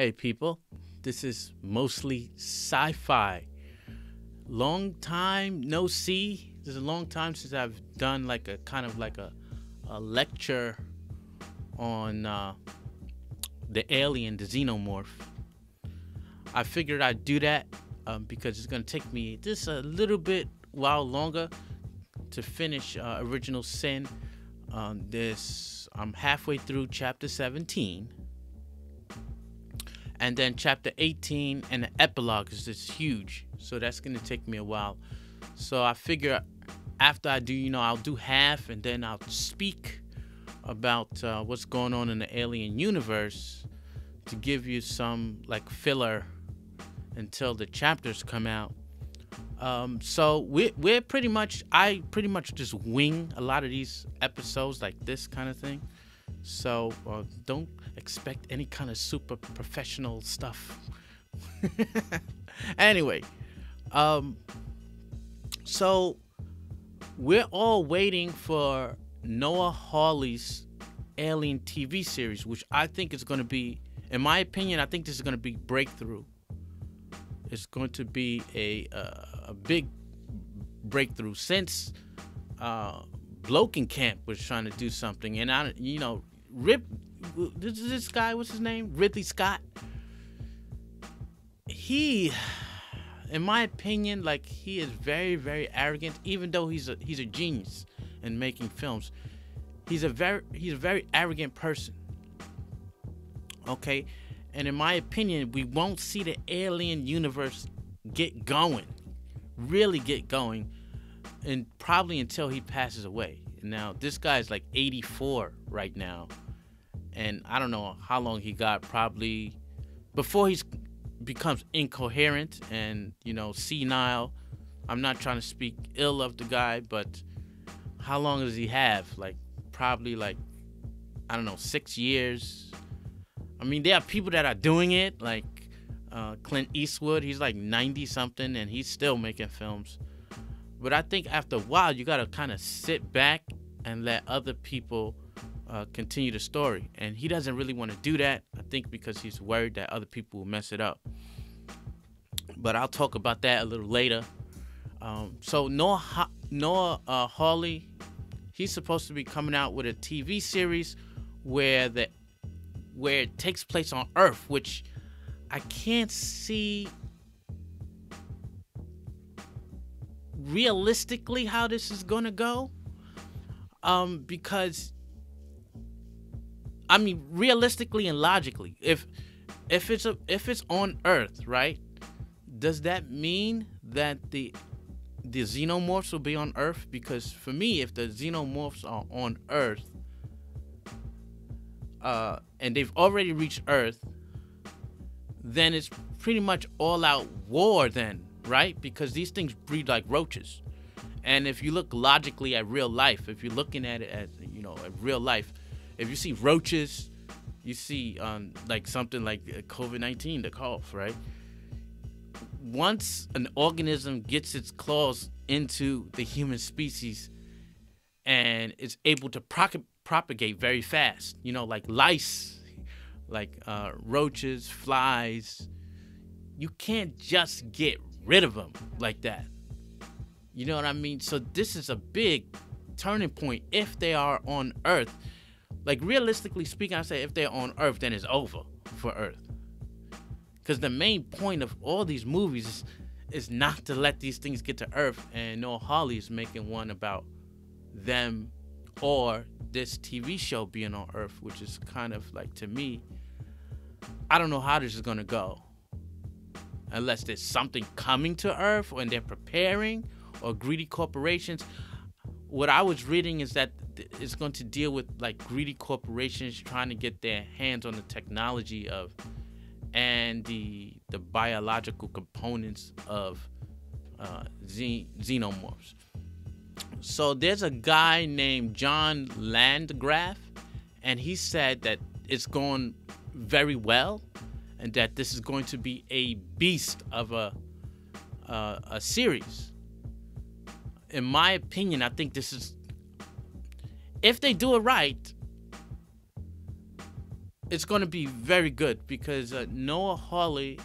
Hey people, this is mostly sci-fi. Long time no see. This is a long time since I've done like a kind of like a lecture on the alien, the xenomorph. I figured I'd do that because it's gonna take me just a little bit while longer to finish Original Sin. I'm halfway through chapter 17. And then chapter 18 and the epilogue is just huge. So that's going to take me a while. So I figure after I do, you know, I'll do half and then I'll speak about what's going on in the alien universe to give you some like filler until the chapters come out. So we're pretty much, I pretty much just wing a lot of these episodes like this kind of thing. So don't expect any kind of super professional stuff. Anyway, so we're all waiting for Noah Hawley's Alien TV series, which I think is going to be, in my opinion, I think this is going to be breakthrough. It's going to be a big breakthrough since Blomkamp was trying to do something, and I, you know, this guy, what's his name? Ridley Scott. He, in my opinion, like, he is very, very arrogant, even though he's a genius in making films. He's a very arrogant person. Okay, and in my opinion, we won't see the alien universe get going, really get going, and probably until he passes away. Now this guy is like 84 right now, and I don't know how long he got, probably before he becomes incoherent and, you know, senile. I'm not trying to speak ill of the guy, but how long does he have? Like probably like, I don't know, 6 years. I mean, there are people that are doing it, like Clint Eastwood. He's like 90 something and he's still making films. But I think after a while, you got to kind of sit back and let other people continue the story. And he doesn't really want to do that, I think, because he's worried that other people will mess it up. But I'll talk about that a little later. So Noah Hawley, he's supposed to be coming out with a TV series where it takes place on Earth, which I can't see realistically how this is gonna go, because I mean realistically and logically, if it's on Earth, right, does that mean that the xenomorphs will be on Earth? Because for me, if the xenomorphs are on Earth and they've already reached Earth, then it's pretty much all out war then, right? Because these things breed like roaches. And if you look logically at real life, if you're looking at it as, you know, at real life, if you see roaches, you see like something like COVID-19, the cough, right? Once an organism gets its claws into the human species and it's able to propagate very fast, you know, like lice, like roaches, flies, you can't just get rid of them like that. You know what I mean? So this is a big turning point. If they are on Earth, like realistically speaking, I say if they're on Earth, then it's over for Earth. Because the main point of all these movies is not to let these things get to Earth. And Noah Hawley is making one about them or this TV show being on Earth, which is kind of like, to me, I don't know how this is gonna go. Unless there's something coming to Earth, and they're preparing, or greedy corporations. What I was reading is that it's going to deal with like greedy corporations trying to get their hands on the technology of and the biological components of xenomorphs. So there's a guy named John Landgraf, and he said that it's going very well, and that this is going to be a beast of a series. In my opinion, I think this is, if they do it right, it's going to be very good because Noah Hawley,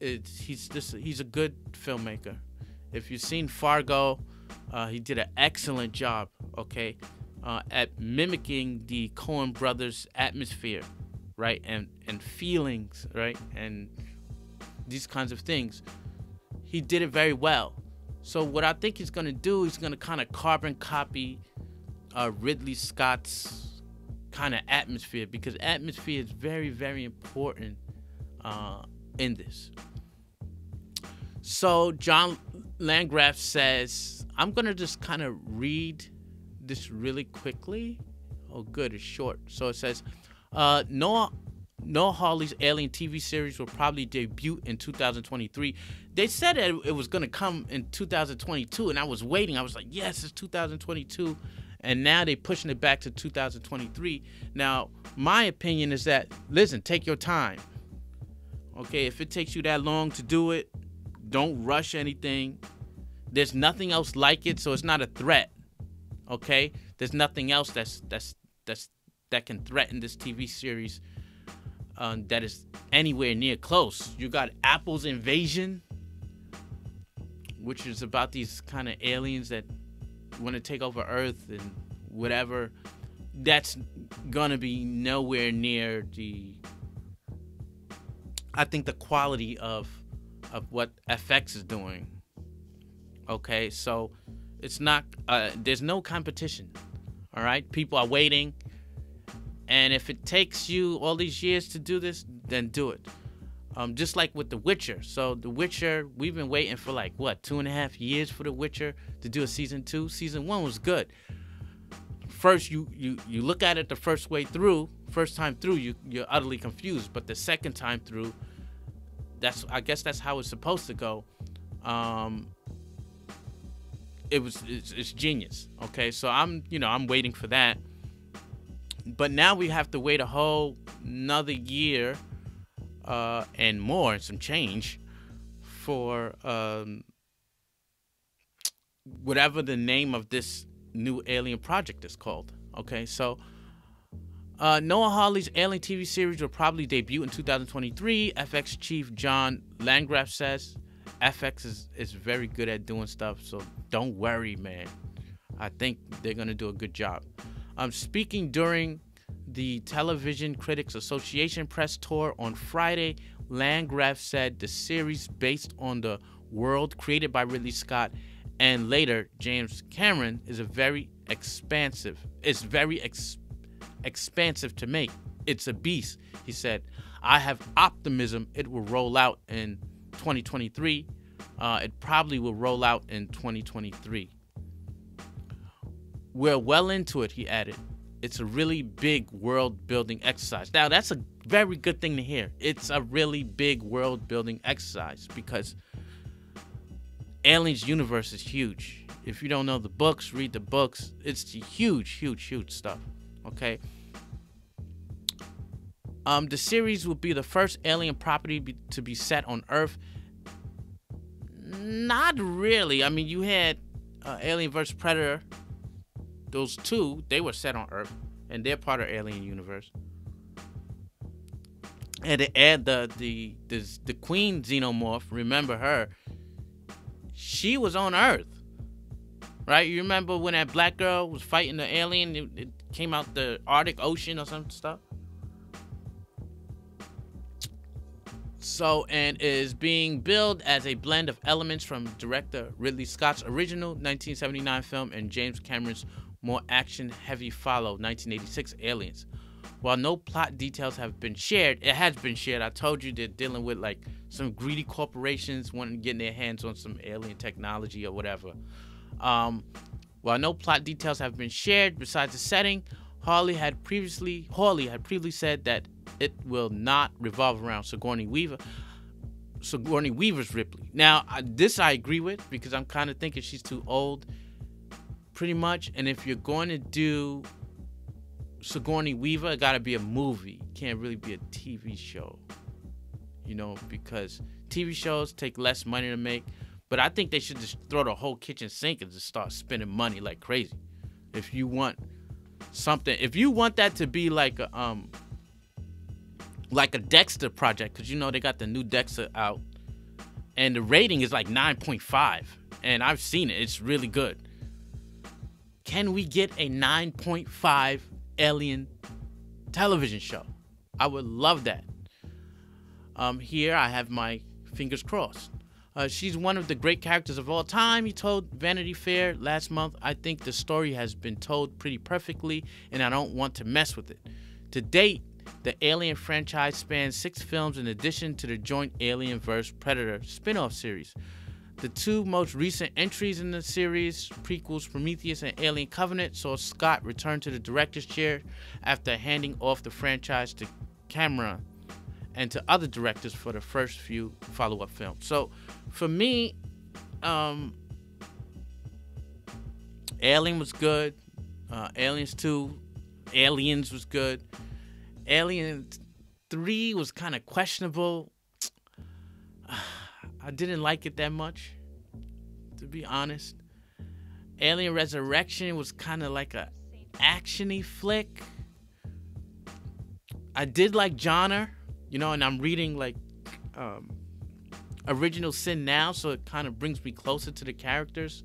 he's a good filmmaker. If you've seen Fargo, he did an excellent job, okay, at mimicking the Coen brothers' atmosphere, right, and feelings, right, and these kinds of things. He did it very well. So what I think he's going to do, he's going to kind of carbon copy Ridley Scott's kind of atmosphere, because atmosphere is very, very important in this. So John Landgraf says, I'm going to just kind of read this really quickly. Oh, good. It's short. So it says, Noah Hawley's Alien TV series will probably debut in 2023. They said that it was going to come in 2022, and I was waiting. I was like, yes, it's 2022. And now they're pushing it back to 2023. Now, my opinion is that, listen, take your time. Okay, if it takes you that long to do it, don't rush anything. There's nothing else like it, so it's not a threat. Okay? There's nothing else that can threaten this TV series that is anywhere near close. You got Apple's Invasion, which is about these kind of aliens that want to take over Earth and whatever. That's gonna be nowhere near the, I think, the quality of what FX is doing. Okay, so it's not, there's no competition. All right, people are waiting, and if it takes you all these years to do this, then do it. Just like with The Witcher. So The Witcher, we've been waiting for like, what, 2.5 years for The Witcher to do a season 2. Season 1 was good. First, you look at it the first way through, first time through, you're utterly confused. But the second time through, I guess that's how it's supposed to go. It's genius. Okay, so I'm waiting for that. But now we have to wait a whole another year. And more, some change for whatever the name of this new Alien project is called. Okay, so Noah Hawley's Alien TV series will probably debut in 2023. FX chief John Landgraf says, FX is very good at doing stuff, so don't worry, man. I think they're going to do a good job. Speaking during the Television Critics Association press tour on Friday, Landgraf said the series, based on the world created by Ridley Scott and later James Cameron, is a very expansive. It's very expansive to make. It's a beast, he said. I have optimism it will roll out in 2023. It probably will roll out in 2023. We're well into it, he added. It's a really big world-building exercise. Now, that's a very good thing to hear. It's a really big world-building exercise, because Alien's universe is huge. If you don't know the books, read the books. It's huge, huge, huge stuff, okay? The series will be the first Alien property to be set on Earth. Not really. I mean, you had Alien vs. Predator. Those two, they were set on Earth, and they're part of Alien universe. And to add the Queen Xenomorph, remember her? She was on Earth, right? You remember when that black girl was fighting the alien? It came out the Arctic Ocean or some stuff. So, and is being billed as a blend of elements from director Ridley Scott's original 1979 film and James Cameron's more action-heavy follow 1986 Aliens. While no plot details have been shared, it has been shared. I told you they're dealing with like some greedy corporations wanting to get their hands on some alien technology or whatever. While no plot details have been shared besides the setting, Hawley had previously said that it will not revolve around Sigourney Weaver's Ripley. Now, this I agree with, because I'm kind of thinking she's too old. Pretty much. And if you're going to do Sigourney Weaver, it got to be a movie. It can't really be a TV show. You know, because TV shows take less money to make. But I think they should just throw the whole kitchen sink and just start spending money like crazy. If you want something, if you want that to be like a like a Dexter project, because you know they got the new Dexter out, and the rating is like 9.5, and I've seen it. It's really good. Can we get a 9.5 Alien television show? I would love that. Here I have my fingers crossed. She's one of the great characters of all time, he told Vanity Fair last month. I think the story has been told pretty perfectly, and I don't want to mess with it. To date, the Alien franchise spans 6 films in addition to the joint Alien vs. Predator spin-off series. The 2 most recent entries in the series, prequels Prometheus and Alien Covenant, saw Scott return to the director's chair after handing off the franchise to Cameron and to other directors for the first few follow-up films. So, for me, Alien was good. Aliens 2, Aliens was good. Alien 3 was kind of questionable. I didn't like it that much, to be honest. Alien Resurrection was kind of like a action-y flick. I did like genre, you know, and I'm reading like Original Sin now, so it kind of brings me closer to the characters.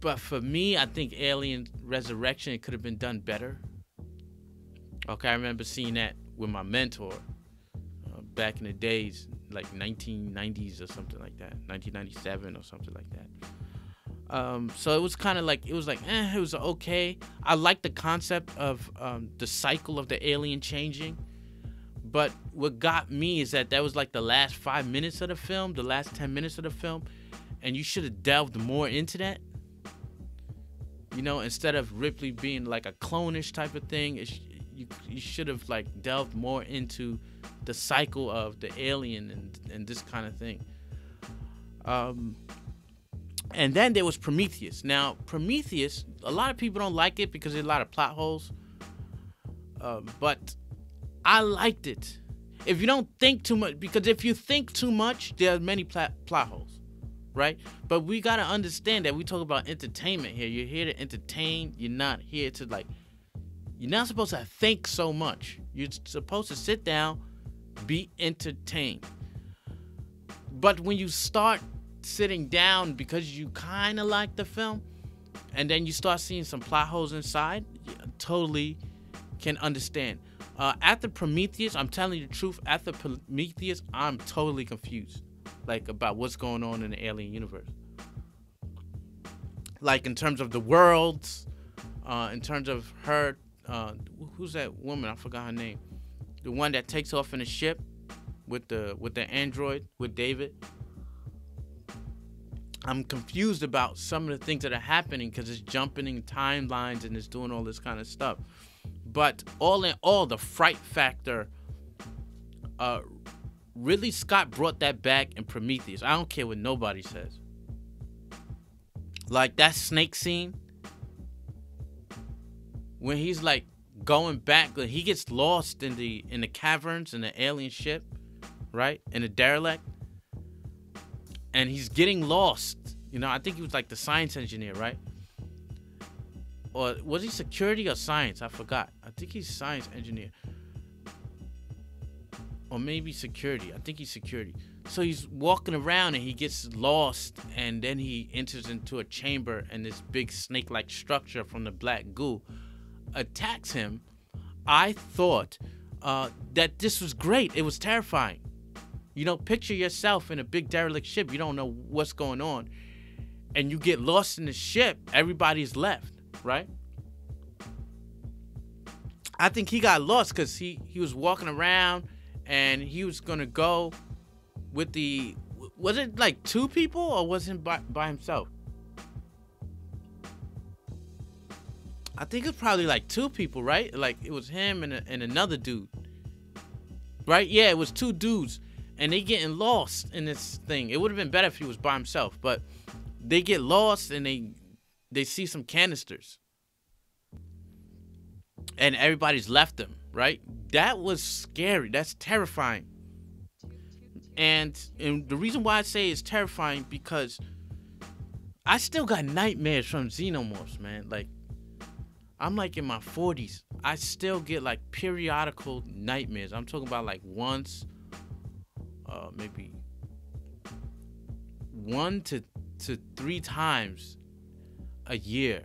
But for me, I think Alien Resurrection, it could have been done better. Okay, I remember seeing that with my mentor back in the days, like 1990s or something like that, 1997 or something like that. So it was kind of like, it was like, eh, it was okay. I like the concept of the cycle of the alien changing. But what got me is that that was like the last 5 minutes of the film, the last 10 minutes of the film. And you should have delved more into that. You know, instead of Ripley being like a clone-ish type of thing, you should have like delved more into the cycle of the alien and this kind of thing. And then there was Prometheus. Now, Prometheus, a lot of people don't like it because there's a lot of plot holes. But I liked it. If you don't think too much, because if you think too much, there are many plot holes, right? But we got to understand that we talk about entertainment here. You're here to entertain. You're not here to like, you're not supposed to think so much. You're supposed to sit down, be entertained. But when you start sitting down because you kind of like the film, and then you start seeing some plot holes inside, you totally can understand. After Prometheus, I'm telling you the truth, after Prometheus, I'm totally confused, like, about what's going on in the alien universe. Like, in terms of the worlds, in terms of her, who's that woman? I forgot her name. The one that takes off in the ship with the android, with David. I'm confused about some of the things that are happening because it's jumping in timelines and it's doing all this kind of stuff. But all in all, the fright factor, Ridley Scott brought that back in Prometheus. I don't care what nobody says. Like that snake scene, when he's like going back, like he gets lost in the caverns in the alien ship, right? In the derelict. And he's getting lost. You know, I think he was like the science engineer, right? Or was he security or science? I forgot. I think he's science engineer. Or maybe security. I think he's security. So he's walking around and he gets lost. And then he enters into a chamber. And this big snake-like structure from the black goo attacks him. I thought that this was great. It was terrifying. You know, picture yourself in a big derelict ship. You don't know what's going on. And you get lost in the ship. Everybody's left. Right? I think he got lost because he was walking around and he was going to go with the... Was it like 2 people or was it by himself? I think it's probably like 2 people, right? Like it was him and another dude. Right? Yeah, it was 2 dudes and they getting lost in this thing. It would have been better if he was by himself, but they get lost and they see some canisters. And everybody's left them, right? That was scary. That's terrifying. And the reason why I say it's terrifying because I still got nightmares from Xenomorphs, man. Like, I'm like in my 40s. I still get like periodical nightmares. I'm talking about like once, maybe 1 to 3 times a year.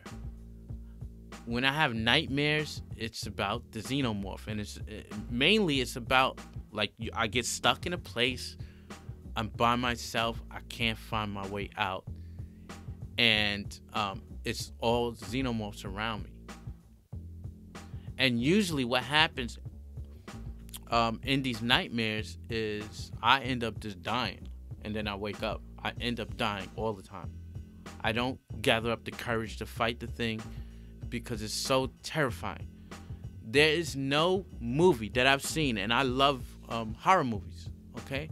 When I have nightmares, it's about the Xenomorph, and it's mainly about like I get stuck in a place. I'm by myself. I can't find my way out, and it's all Xenomorphs around me. And usually, what happens in these nightmares is I end up just dying, and then I wake up. I end up dying all the time. I don't gather up the courage to fight the thing because it's so terrifying. There is no movie that I've seen, and I love horror movies, okay?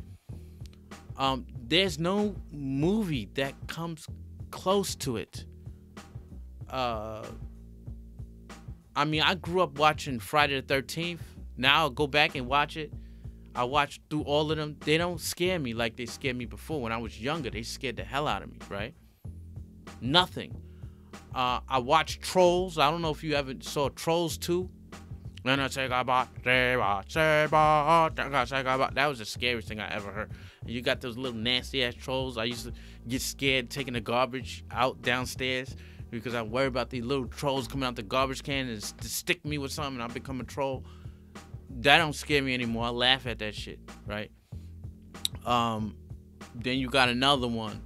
There's no movie that comes close to it. I mean, I grew up watching Friday the 13th. Now I'll go back and watch it. I watched through all of them. They don't scare me like they scared me before. When I was younger, they scared the hell out of me, right? Nothing. I watched Trolls. I don't know if you ever saw Trolls 2. That was the scariest thing I ever heard. You got those little nasty-ass trolls. I used to get scared taking the garbage out downstairs because I worry about these little trolls coming out the garbage can and stick me with something, and I become a troll. That don't scare me anymore. I laugh at that shit, right? Then you got another one.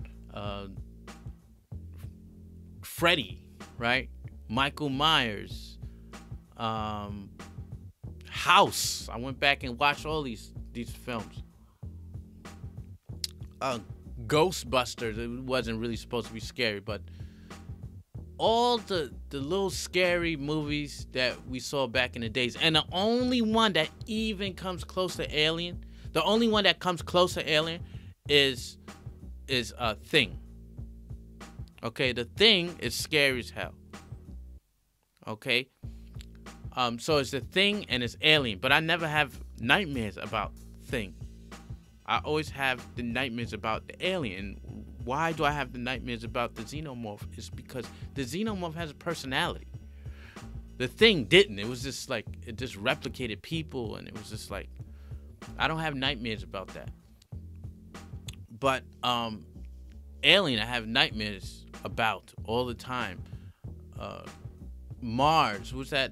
Freddy, right? Michael Myers. House. I went back and watched all these films. Ghostbusters. It wasn't really supposed to be scary, but all the little scary movies that we saw back in the days. And the only one that even comes close to Alien, the only one that comes close to Alien is a Thing. Okay, the Thing is scary as hell. Okay? So it's the Thing and it's Alien, but I never have nightmares about Thing. I always have the nightmares about the Alien. Why do I have the nightmares about the Xenomorph? It's because the Xenomorph has a personality. The Thing didn't. It was just like, it just replicated people, and it was just like, I don't have nightmares about that. But Alien, I have nightmares about all the time. Mars, what's that?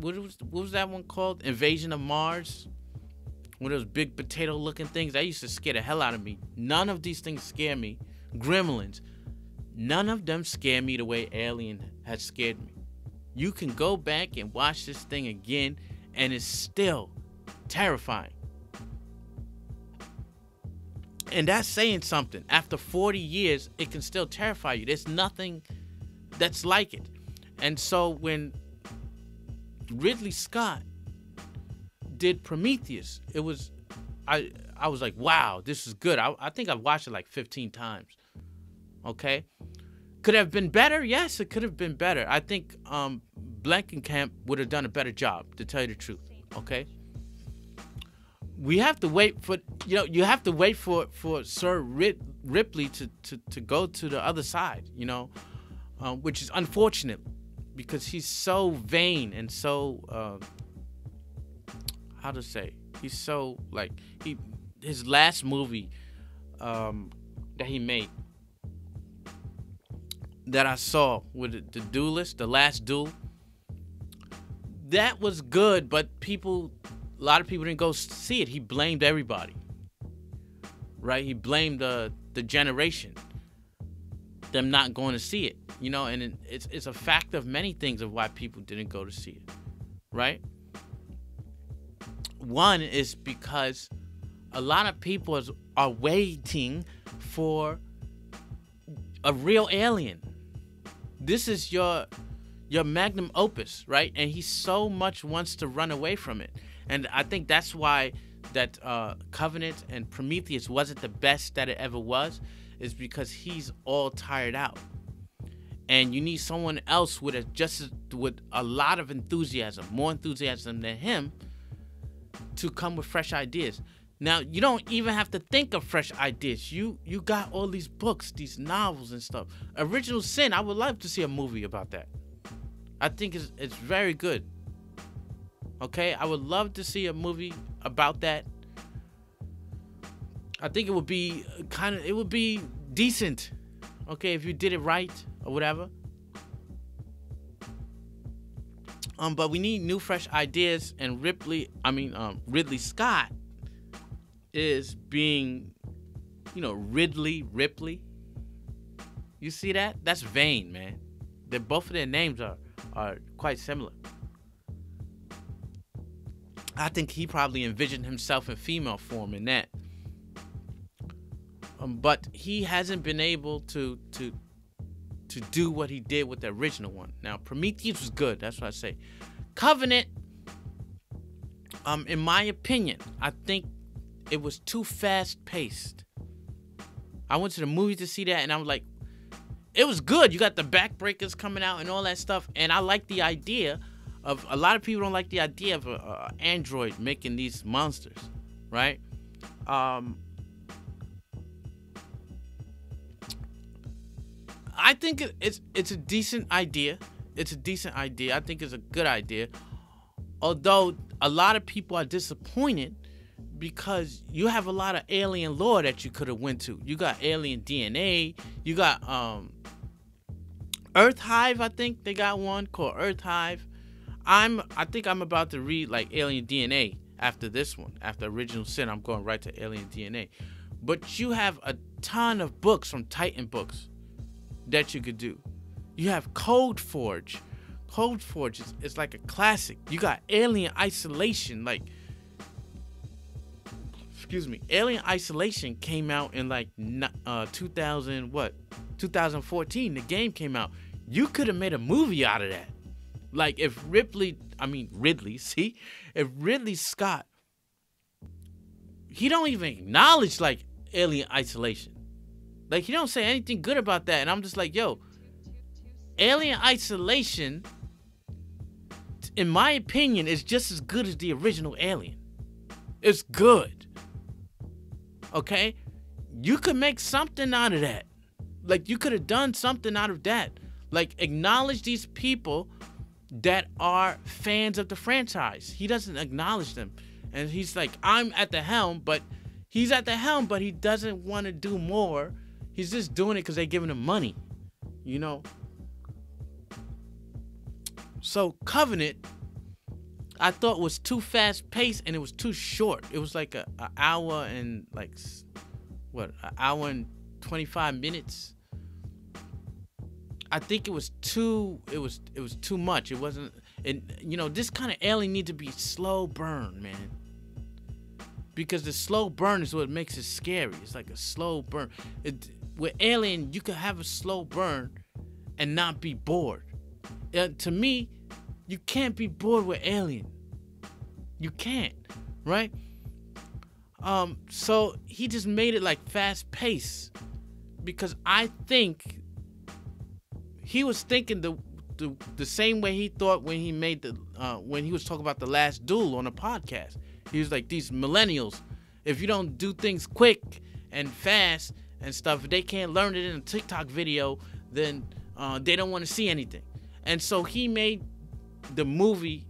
What was that one called? Invasion of Mars? One of those big potato-looking things. That used to scare the hell out of me. None of these things scare me. Gremlins. None of them scare me the way Alien has scared me. You can go back and watch this thing again, and it's still terrifying. And that's saying something. After 40 years, it can still terrify you. There's nothing that's like it. And so when Ridley Scott did Prometheus, it was, I was like, wow, this is good. I think I've watched it like 15 times. Okay, could have been better. Yes, it could have been better. I think Blomkamp would have done a better job, to tell you the truth. Okay, we have to wait for, you know, you have to wait for Sir Ripley to go to the other side, you know, which is unfortunate because he's so vain and so. How to say, he's so like, his last movie that he made that I saw with the Duelist, The Last Duel, that was good, but a lot of people didn't go see it. He blamed everybody, right? He blamed the generation, them not going to see it, you know, and it's a fact of many things of why people didn't go to see it, right? One is because a lot of people are waiting for a real Alien. This is your magnum opus, right? And he so much wants to run away from it. And I think that's why that Covenant and Prometheus wasn't the best that it ever was, is because he's all tired out. And you need someone else with a lot of enthusiasm, more enthusiasm than him, to come with fresh ideas. Now, you don't even have to think of fresh ideas. You got all these books, these novels and stuff. Original Sin, I would love to see a movie about that. I think it's very good. Okay, I would love to see a movie about that. I think it would be kind of, it would be decent. Okay, if you did it right or whatever. But we need new, fresh ideas, and Ridley Scott is being, you know, Ripley. You see that? That's vain, man. They're, both of their names are quite similar. I think he probably envisioned himself in female form in that. But he hasn't been able to do what he did with the original one. Now, Prometheus was good. That's what I say. Covenant, in my opinion, I think it was too fast-paced. I went to the movies to see that, and I was like, it was good. You got the backbreakers coming out and all that stuff, and I like the idea of, a lot of people don't like the idea of an android making these monsters, right? I think it's a decent idea. It's a decent idea. I think it's a good idea. Although a lot of people are disappointed because you have a lot of alien lore that you could have went to. You got alien DNA. You got Earth Hive. I think they got one called Earth Hive. I think I'm about to read like Alien DNA after this one. After Original Sin, I'm going right to Alien DNA. But you have a ton of books from Titan Books that you could do. You have Cold Forge. Cold Forge is like a classic. You got Alien Isolation. Like, excuse me, Alien Isolation came out in like 2014. The game came out. You could have made a movie out of that. Like, if Ridley Scott, he don't even acknowledge like Alien Isolation. Like, he don't say anything good about that. And I'm just like, yo, Alien Isolation, in my opinion, is just as good as the original Alien. It's good. Okay? You could make something out of that. Like, you could have done something out of that. Like, acknowledge these people that are fans of the franchise. He doesn't acknowledge them. And he's like, I'm at the helm, but... He's at the helm, but he doesn't want to do more. He's just doing it because they're giving him money, you know? So Covenant, I thought, was too fast-paced, and it was too short. It was like an hour and, like, what, an hour and 25 minutes? I think it was too much. It wasn't, and, you know, this kind of alien needs to be slow burn, man. Because the slow burn is what makes it scary. It's like a slow burn. With Alien, you can have a slow burn and not be bored. To me, you can't be bored with Alien. You can't, right? So he just made it like fast paced. Because I think he was thinking the same way he thought when he made the when he was talking about The Last Duel on a podcast. He was like, these millennials, if you don't do things quick and fast and stuff, if they can't learn it in a TikTok video, then they don't want to see anything. And so he made the movie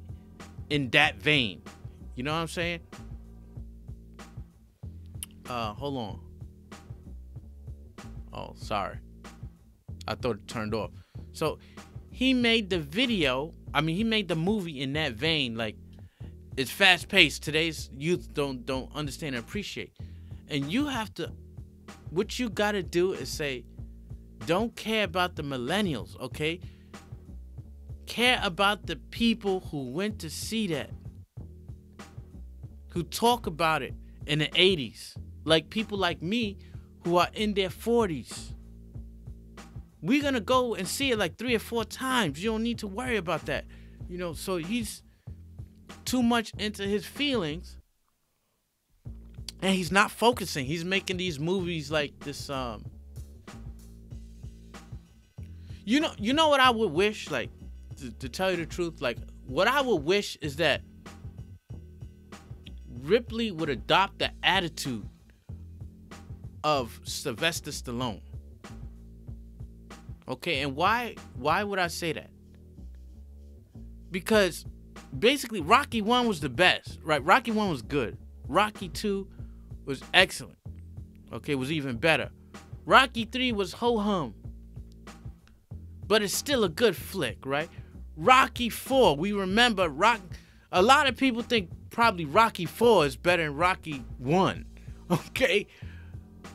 in that vein. You know what I'm saying? Hold on. Oh, sorry. I thought it turned off. So he made the video. I mean, he made the movie in that vein, like, it's fast-paced. Today's youth don't understand and appreciate. And you have to... What you got to do is say, don't care about the millennials, okay? Care about the people who went to see that. Who talk about it in the 80s. Like people like me who are in their 40s. We're going to go and see it like 3 or 4 times. You don't need to worry about that. You know, so he's... too much into his feelings, and he's not focusing. He's making these movies like this. You know what I would wish, like, to tell you the truth, like, what I would wish is that Ripley would adopt the attitude of Sylvester Stallone. Okay, and why would I say that? because basically Rocky 1 was the best, right? Rocky 1 was good. Rocky 2 was excellent. Okay, was even better. Rocky 3 was ho-hum. But it's still a good flick, right? Rocky 4, we remember a lot of people think probably Rocky 4 is better than Rocky 1. Okay?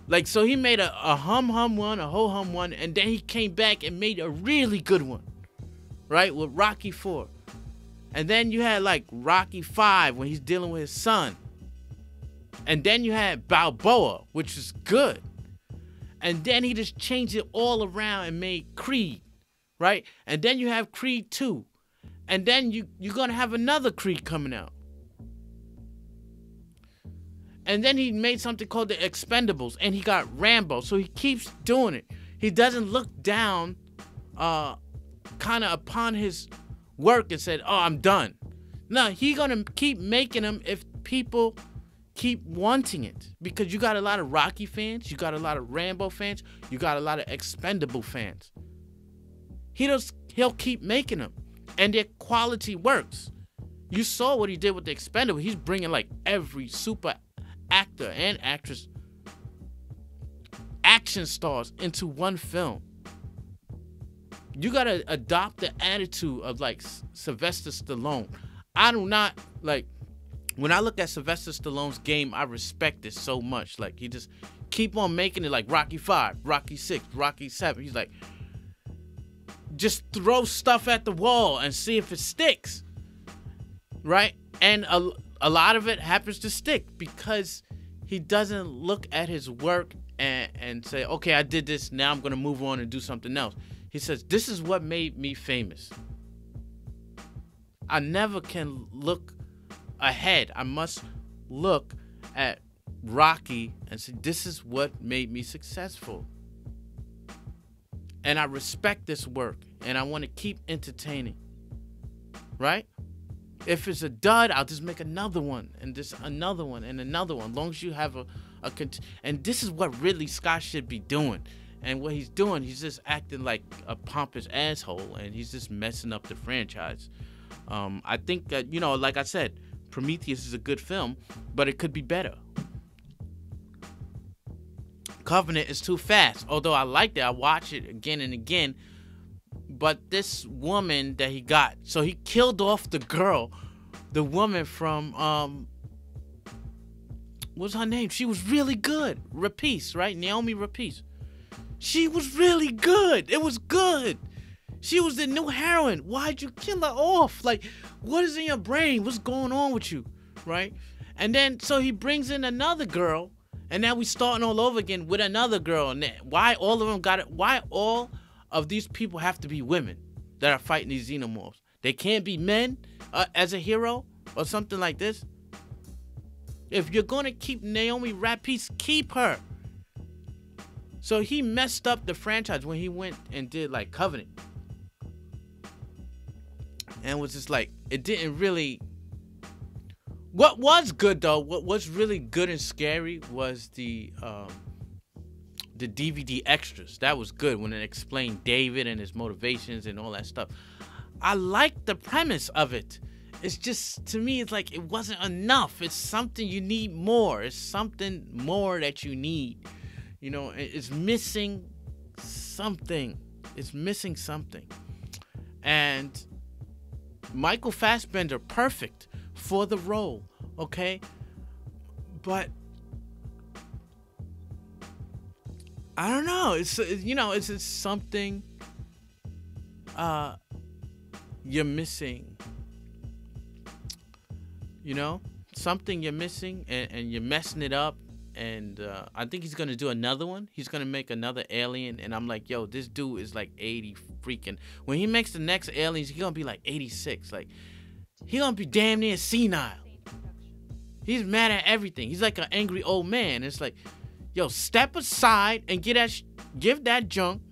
Like, so he made a hum-hum one, a ho-hum one, and then he came back and made a really good one, right? With Rocky 4. And then you had, like, Rocky 5 when he's dealing with his son. And then you had Balboa, which is good. And then he just changed it all around and made Creed, right? And then you have Creed 2. And then you're going to have another Creed coming out. And then he made something called The Expendables, and he got Rambo. So he keeps doing it. He doesn't look down kind of upon his work and said, oh, I'm done. No, he's going to keep making them if people keep wanting it, because you got a lot of Rocky fans, you got a lot of Rambo fans, you got a lot of Expendable fans. He'll keep making them, and their quality works. You saw what he did with The Expendable. He's bringing like every super actor and actress, action stars into one film. You gotta adopt the attitude of like Sylvester Stallone. I do not like. When I look at Sylvester Stallone's game, I respect it so much. Like, he just keep on making it like Rocky 5, Rocky 6, Rocky 7. He's like, just throw stuff at the wall and see if it sticks, right? And a lot of it happens to stick because he doesn't look at his work and say, okay, I did this, now I'm going to move on and do something else. He says, this is what made me famous. I never can look ahead. I must look at Rocky and say, this is what made me successful. And I respect this work, and I want to keep entertaining, right? If it's a dud, I'll just make another one, and this another one, and another one, as long as you have and this is what Ridley Scott should be doing. And what he's doing, he's just acting like a pompous asshole, and he's just messing up the franchise. I think that, you know, like I said, Prometheus is a good film, but it could be better. Covenant is too fast, although I liked it. I watch it again and again. But this woman that he got, so he killed off the girl, the woman from, what's her name? She was really good. Rapace, right? Naomi Rapace. She was really good. It was good. She was the new heroine. Why'd you kill her off? Like, what is in your brain? What's going on with you, right? And then, so he brings in another girl, and now we starting all over again with another girl. And why all of them got it? Why all of these people have to be women that are fighting these xenomorphs? They can't be men as a hero or something like this. If you're gonna keep Naomi Rapace, keep her. So he messed up the franchise when he went and did like Covenant. And was just like, it didn't really. What was good though, what was really good and scary was the DVD extras. That was good when it explained David and his motivations and all that stuff. I liked the premise of it. It's just, to me, it's like it wasn't enough. It's something you need more. It's something more that you need. You know, it's missing something. It's missing something. And Michael Fassbender, perfect for the role, okay? But I don't know. It's, you know, it's just something you're missing. You know, something you're missing, and you're messing it up. And I think he's gonna do another one. He's gonna make another Alien, and I'm like, yo, this dude is like 80 freaking. When he makes the next Aliens, he's gonna be like 86. Like, he's gonna be damn near senile. He's mad at everything. He's like an angry old man. It's like, yo, step aside and get that, give that junk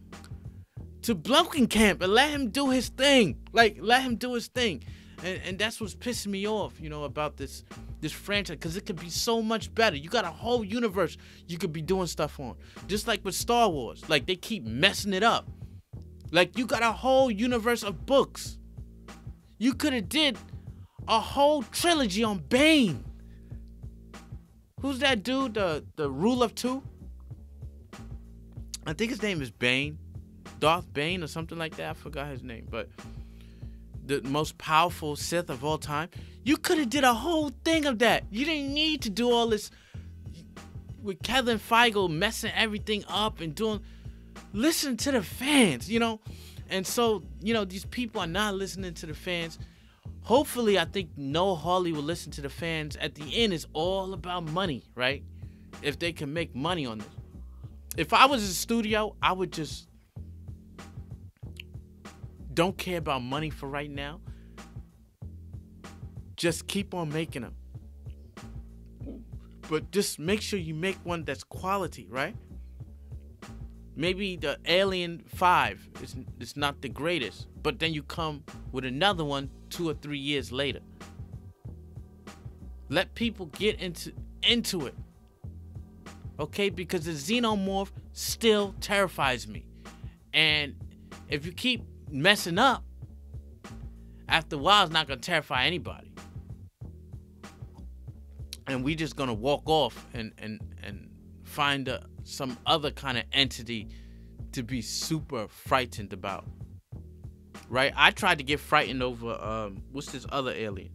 to Blomkamp and let him do his thing. Like, let him do his thing. And that's what's pissing me off, you know, about this franchise, because it could be so much better. You got a whole universe you could be doing stuff on. Just like with Star Wars. Like, they keep messing it up. Like, you got a whole universe of books. You could have did a whole trilogy on Bane. Who's that dude? The Rule of Two? I think his name is Bane. Darth Bane or something like that. I forgot his name. But the most powerful Sith of all time. You could have did a whole thing of that. You didn't need to do all this with Kevin Feige messing everything up and doing... Listen to the fans, you know? And so, you know, these people are not listening to the fans. Hopefully, I think Noah Hawley will listen to the fans. At the end, it's all about money, right? If they can make money on this. If I was in the studio, I would just... don't care about money for right now. Just keep on making them. But just make sure you make one that's quality, right? Maybe the Alien 5 is not the greatest, but then you come with another one 2 or 3 years later. Let people get into it. Okay? Because the Xenomorph still terrifies me. And if you keep messing up, after a while, it's not going to terrify anybody. And we just going to walk off and find some other kind of entity to be super frightened about. Right? I tried to get frightened over, what's this other alien?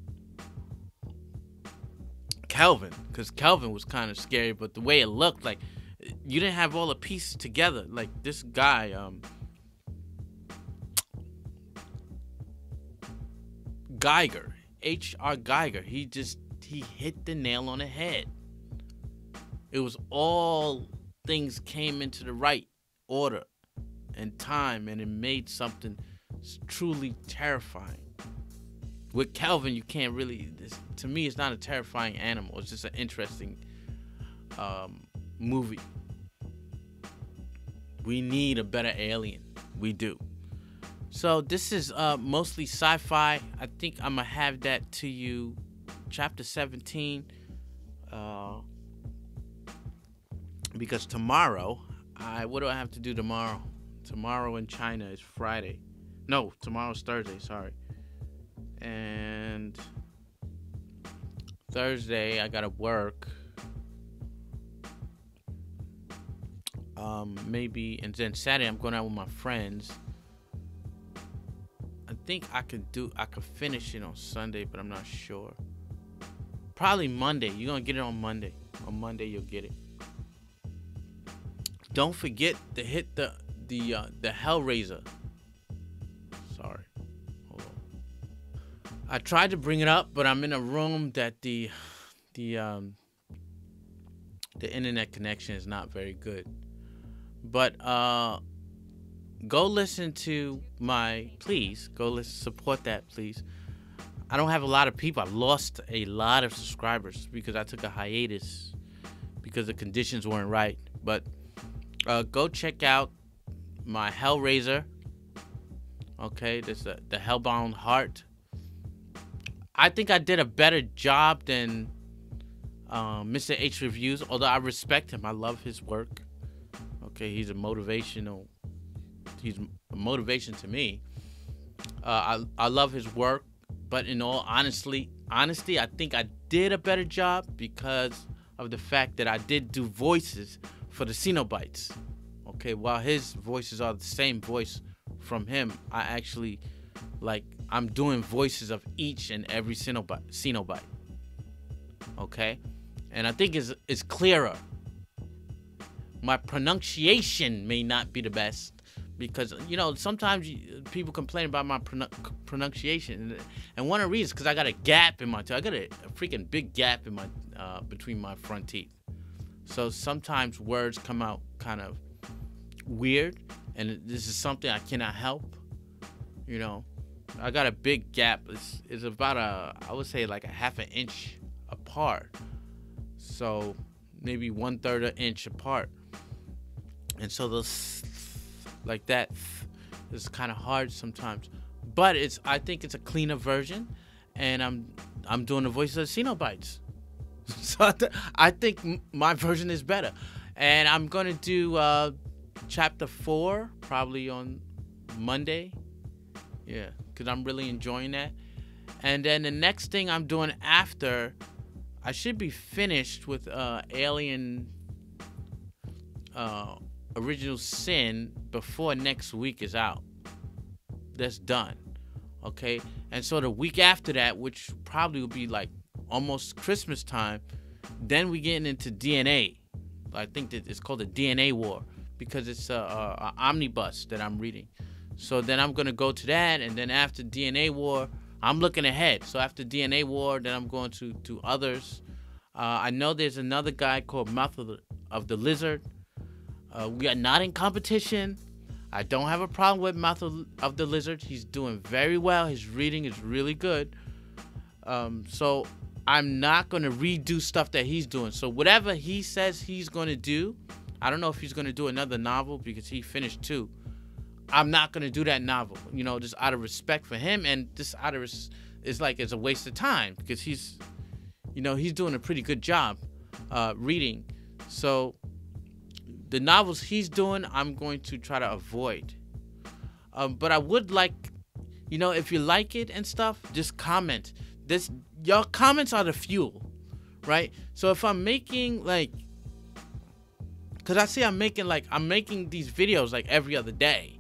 Kelvin. Because Kelvin was kind of scary, but the way it looked, like, you didn't have all the pieces together. Like, this guy, Giger, H.R. Giger, he hit the nail on the head. It was all things came into the right order and time, and it made something truly terrifying. With Kelvin, you can't really, to me, it's not a terrifying animal. It's just an interesting movie. We need a better alien. We do. So this is mostly sci-fi. I think I'm going to have that to you. Chapter 17. Because tomorrow, what do I have to do tomorrow? Tomorrow in China is Friday. No, tomorrow's Thursday, sorry. And Thursday, I got to work. Maybe, and then Saturday, I'm going out with my friends. I think I could finish it on Sunday, but I'm not sure. Probably Monday. You're going to get it on Monday. On Monday, you'll get it. Don't forget to hit the Hellraiser. Sorry. Hold on. I tried to bring it up, but I'm in a room that the internet connection is not very good. But go listen to my, please go listen, support that, please. I don't have a lot of people. I've lost a lot of subscribers because I took a hiatus because the conditions weren't right. But go check out my Hellraiser. Okay, this is the Hellbound Heart. I think I did a better job than Mr. H Reviews, although I respect him. I love his work. Okay, he's a motivational. He's a motivation to me. I love his work, but in all honesty, I think I did a better job because of the fact that I did do voices for the Cenobites. Okay, while his voices are the same voice from him, I actually, like, I'm doing voices of each and every Cenobite. Okay, and I think it's clearer. My pronunciation may not be the best. Because, you know, sometimes people complain about my pronunciation. And one of the reasons is because I got a gap in my teeth. I got a freaking big gap in my between my front teeth. So sometimes words come out kind of weird. And this is something I cannot help. You know, I got a big gap. It's about, I would say, like a half an inch apart. So maybe 1/3 of an inch apart. And so those... like that is kind of hard sometimes, but I think it's a cleaner version, and I'm doing the voice of Cenobites, so I think my version is better, and I'm gonna do chapter 4 probably on Monday, yeah, because I'm really enjoying that, And then the next thing I'm doing after, I should be finished with Alien Original Sin before next week is out. That's done. Okay? And so the week after that, which probably will be like almost Christmas time, then we getting into DNA. I think that it's called the DNA War because it's a omnibus that I'm reading. So then I'm going to go to that, and then after DNA War, I'm looking ahead. So after DNA War, then I'm going to others. I know there's another guy called Mouth of the Lizard. We are not in competition. I don't have a problem with Mouth of the Lizard. He's doing very well. His reading is really good. So I'm not going to redo stuff that he's doing. So whatever he says he's going to do, I don't know if he's going to do another novel because he finished two. I'm not going to do that novel, you know, just out of respect for him. And just out of, it's like, it's a waste of time because he's, you know, he's doing a pretty good job reading. So the novels he's doing, I'm going to try to avoid. But I would like, you know, if you like it and stuff, just comment. This, your comments are the fuel, right? So if I'm making like, because I see I'm making these videos like every other day.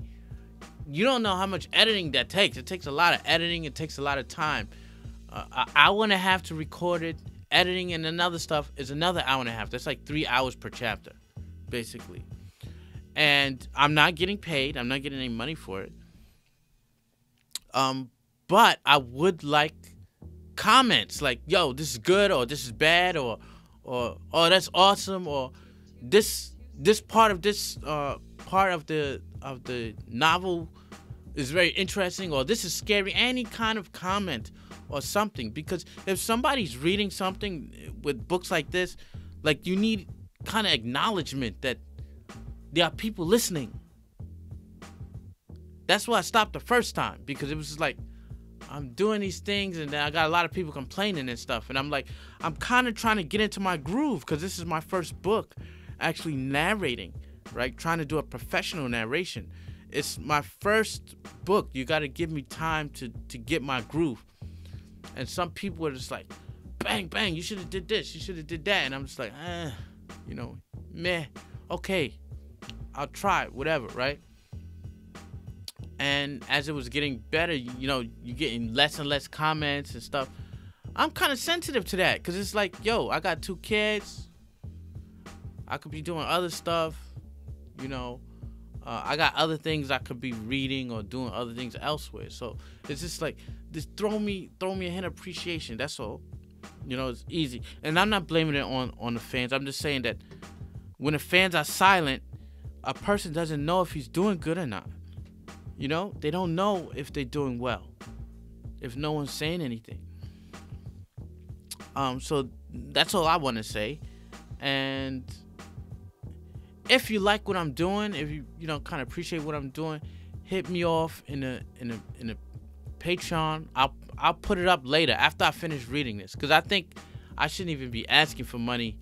You don't know how much editing that takes. It takes a lot of editing. It takes a lot of time. I want to have to record it. Editing and another stuff is another hour and a half. That's like 3 hours per chapter, basically. And I'm not getting paid. I'm not getting any money for it. But I would like comments like, yo, this is good, or this is bad, or oh, that's awesome, or this part of the novel is very interesting, or this is scary. Any kind of comment or something, because if somebody's reading something with books like this, like, you need kind of acknowledgement that there are people listening. That's why I stopped the first time, because it was just like, I'm doing these things and then I got a lot of people complaining and stuff, and I'm like, I'm kind of trying to get into my groove, because this is my first book actually narrating, right? Trying to do a professional narration. It's my first book. You got to give me time to get my groove. And some people are just like, bang, bang, you should have did this, you should have did that. And I'm just like, you know, meh, okay, I'll try, whatever, right? And as it was getting better, you know, you're getting less and less comments and stuff. I'm kind of sensitive to that, because it's like, yo, I got two kids. I could be doing other stuff, you know. I got other things I could be reading or doing other things elsewhere. So it's just like, just throw me a hint of appreciation. That's all. You know, it's easy. And I'm not blaming it on the fans. I'm just saying that when the fans are silent, a person doesn't know if he's doing good or not. You know, they don't know if they're doing well, if no one's saying anything. So that's all I want to say. And if you like what I'm doing, if you know, kind of appreciate what I'm doing, hit me off in a Patreon. I'll put it up later after I finish reading this, because I think I shouldn't even be asking for money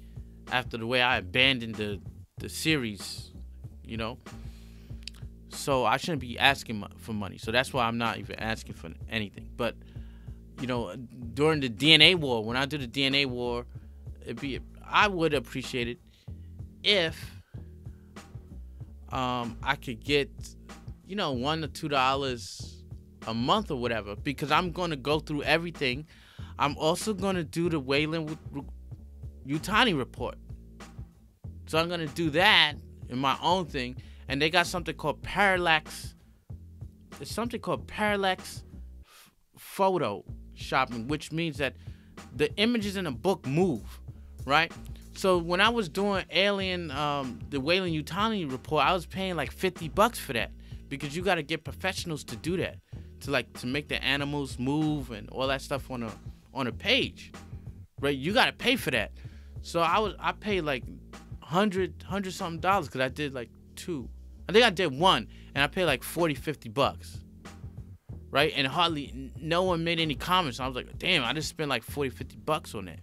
after the way I abandoned the series, you know. So I shouldn't be asking for money. So that's why I'm not even asking for anything. But, you know, during the DNA War, when I do the DNA War, I would appreciate it if I could get, you know, $1 or $2 a month or whatever, because I'm going to go through everything. I'm also going to do the Weyland-Yutani report. So I'm going to do that in my own thing. And they got something called parallax. It's something called parallax photo shopping, which means that the images in a book move, right? So when I was doing Alien, the Weyland-Yutani report, I was paying like $50 for that, because you got to get professionals to do that, to make the animals move and all that stuff on a page, right? You got to pay for that. So I paid like $100 something dollars, because I did like two. I think I did one, and I paid like $40, $50, right? And hardly no one made any comments. I was like, damn, I just spent like $40, $50 on that,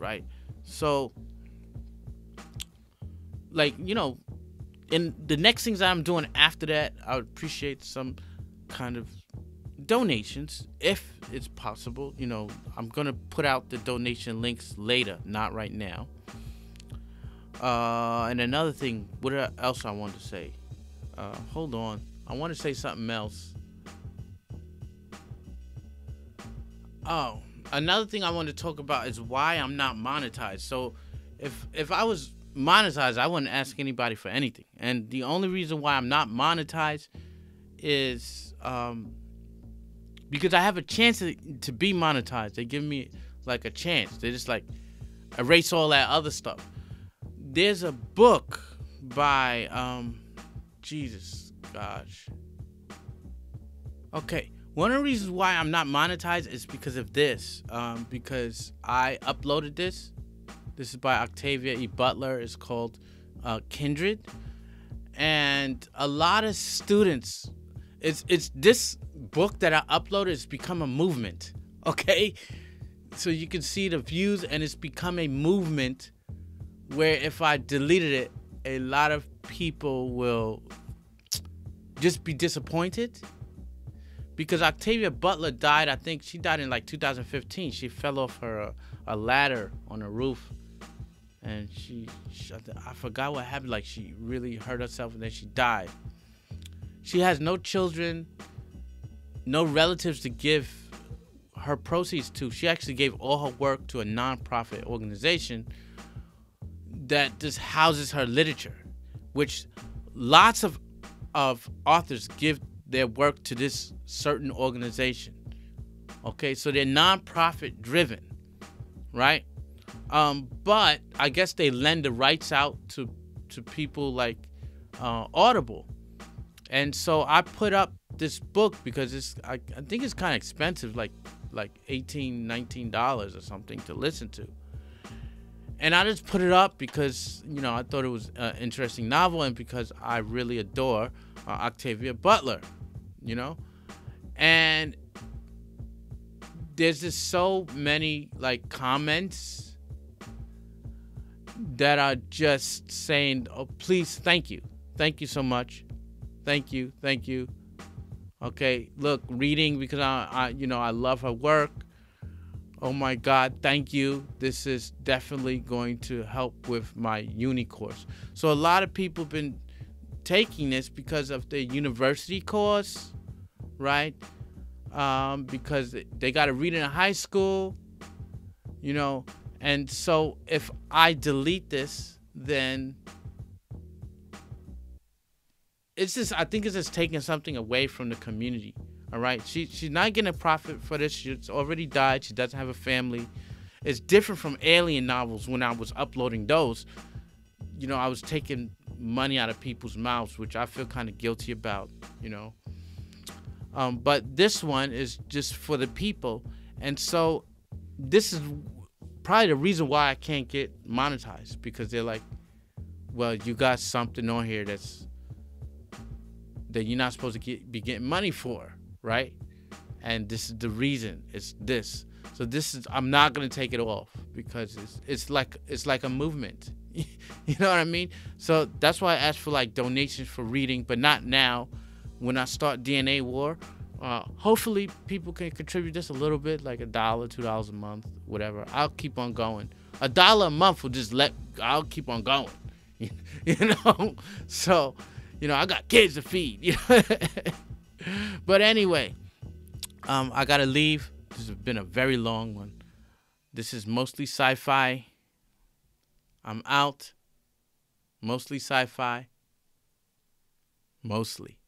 right? So, like, you know, in the next things I'm doing after that, I would appreciate some kind of donations, if it's possible. You know, I'm gonna put out the donation links later, not right now. And another thing, what else I wanted to say? Hold on, I want to say something else. Oh, another thing I want to talk about is why I'm not monetized. So if I was monetized, I wouldn't ask anybody for anything. And the only reason why I'm not monetized is because I have a chance to be monetized. They give me like a chance. They just like erase all that other stuff. There's a book by one of the reasons why I'm not monetized is because of this. Because I uploaded this. This is by Octavia E. Butler. It's called Kindred. And a lot of students, it's this book that I uploaded has become a movement. Okay? So you can see the views, and it's become a movement where if I deleted it, a lot of people will just be disappointed. Because Octavia Butler died, I think she died in like 2015. She fell off her a ladder on a roof, and I forgot what happened. Like, she really hurt herself, and then she died. She has no children, no relatives to give her proceeds to. She actually gave all her work to a nonprofit organization that just houses her literature, which lots of authors give their work to this certain organization. Okay, so they're nonprofit driven, right? But I guess they lend the rights out to people like Audible. And so I put up this book because I think it's kind of expensive, like $18, $19 or something to listen to. And I just put it up because, you know, I thought it was an interesting novel, and because I really adore Octavia Butler, you know. And there's just so many like comments that are just saying, oh, please, thank you so much, thank you, okay, look, reading, because I you know, I love her work, oh my god, thank you, this is definitely going to help with my uni course. So a lot of people have been taking this because of their university course, right? Because they got to read in high school, you know. And so if I delete this, then it's just, I think it's just taking something away from the community. All right, she's not getting a profit for this. She's already died. She doesn't have a family. It's different from Alien novels. When I was uploading those, you know, I was taking money out of people's mouths, which I feel kind of guilty about, you know. But this one is just for the people. And so this is probably the reason why I can't get monetized, because they're like, well, you got something on here that you're not supposed to be getting money for, right? And this is the reason. It's this. So this is, I'm not gonna take it off, because it's like a movement. You know what I mean? So that's why I asked for like donations for reading, but not now when I start DNA War. Hopefully people can contribute just a little bit, like $1, $2 a month, whatever. I'll keep on going. $1 a month will just I'll keep on going. You know? So, you know, I got kids to feed. You know? But anyway, I gotta leave. This has been a very long one. This is Mostly Sci-Fi. I'm out. Mostly Sci-Fi. Mostly.